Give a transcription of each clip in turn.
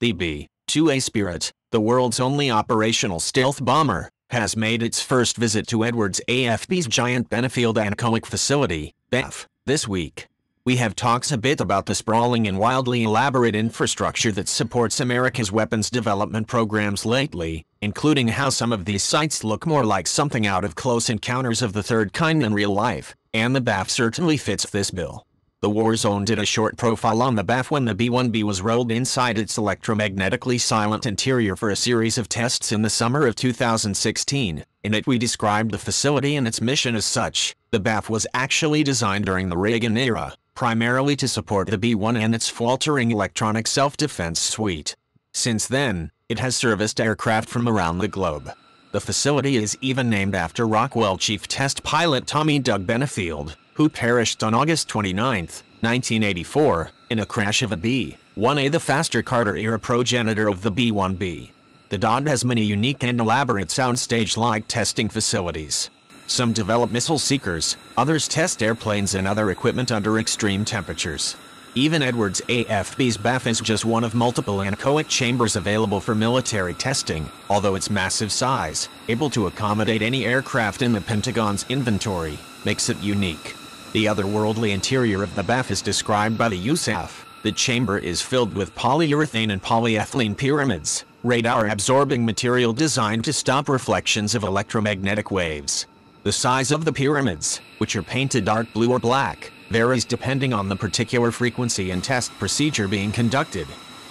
The B-2A Spirit, the world's only operational stealth bomber, has made its first visit to Edwards AFB's giant Benefield Anechoic Facility, BAF, this week. We have talked a bit about the sprawling and wildly elaborate infrastructure that supports America's weapons development programs lately, including how some of these sites look more like something out of Close Encounters of the Third Kind in real life, and the BAF certainly fits this bill. The War Zone did a short profile on the BAF when the B-1B was rolled inside its electromagnetically silent interior for a series of tests in the summer of 2016. In it we described the facility and its mission as such. The BAF was actually designed during the Reagan era, primarily to support the B-1 and its faltering electronic self-defense suite. Since then, it has serviced aircraft from around the globe. The facility is even named after Rockwell chief test pilot Tommy Doug Benefield, who perished on August 29, 1984, in a crash of a B-1A, the faster Carter-era progenitor of the B-1B. The DoD has many unique and elaborate soundstage-like testing facilities. Some develop missile seekers, others test airplanes and other equipment under extreme temperatures. Even Edwards AFB's BAF is just one of multiple anechoic chambers available for military testing, although its massive size, able to accommodate any aircraft in the Pentagon's inventory, makes it unique. The otherworldly interior of the BAF is described by the USAF. The chamber is filled with polyurethane and polyethylene pyramids, radar-absorbing material designed to stop reflections of electromagnetic waves. The size of the pyramids, which are painted dark blue or black, varies depending on the particular frequency and test procedure being conducted.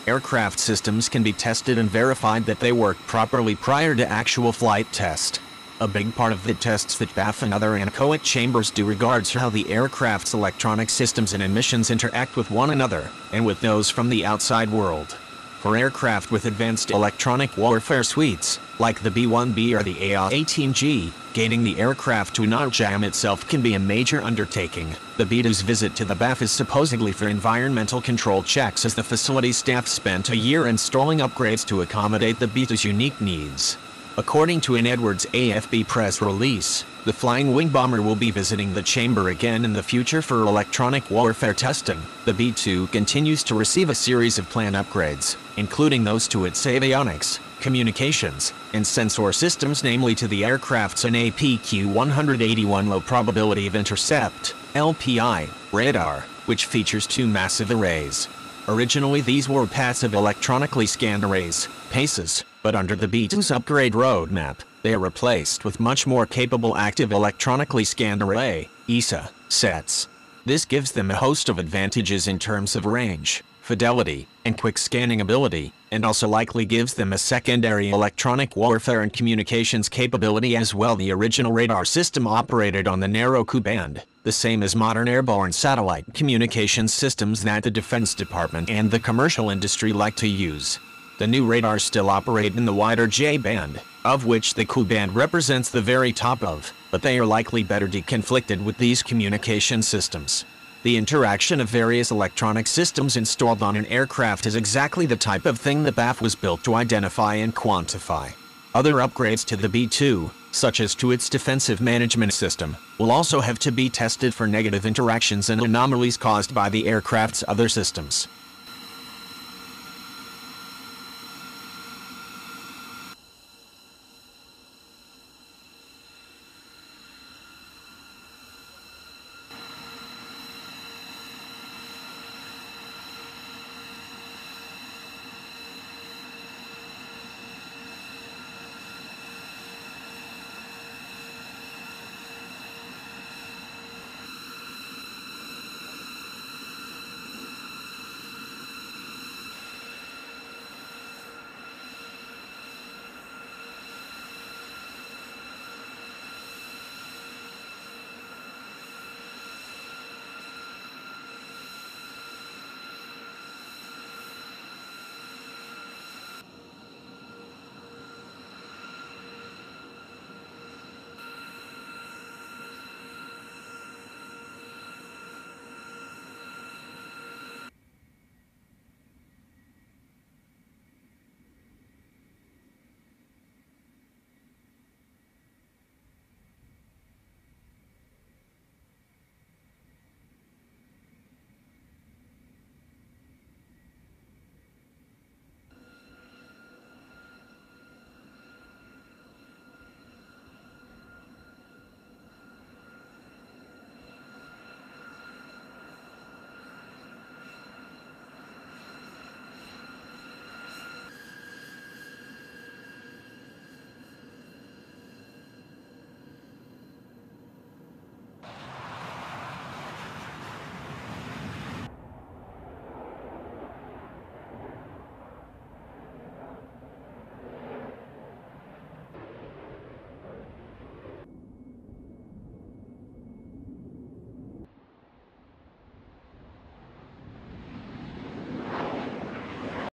Aircraft systems can be tested and verified that they work properly prior to actual flight test. A big part of the tests that BAF and other anechoic chambers do regards how the aircraft's electronic systems and emissions interact with one another, and with those from the outside world. For aircraft with advanced electronic warfare suites, like the B-1B or the EA-18G, gaining the aircraft to not jam itself can be a major undertaking. The B-2's visit to the BAF is supposedly for environmental control checks, as the facility staff spent a year installing upgrades to accommodate the B-2's unique needs. According to an Edwards AFB press release, the Flying Wing Bomber will be visiting the chamber again in the future for electronic warfare testing. The B-2 continues to receive a series of planned upgrades, including those to its avionics, communications, and sensor systems, namely to the aircraft's AN/APQ-181 Low Probability of Intercept (LPI) radar, which features two massive arrays. Originally these were passive electronically scanned arrays, PACES, but under the B-2's upgrade roadmap, they are replaced with much more capable active electronically scanned array, ESA, sets. This gives them a host of advantages in terms of range, fidelity, and quick scanning ability, and also likely gives them a secondary electronic warfare and communications capability as well. The original radar system operated on the narrow Ku band, the same as modern airborne satellite communications systems that the Defense Department and the commercial industry like to use. The new radars still operate in the wider J-band, of which the Ku band represents the very top of, but they are likely better deconflicted with these communication systems. The interaction of various electronic systems installed on an aircraft is exactly the type of thing the BAF was built to identify and quantify. Other upgrades to the B-2, such as to its defensive management system, will also have to be tested for negative interactions and anomalies caused by the aircraft's other systems.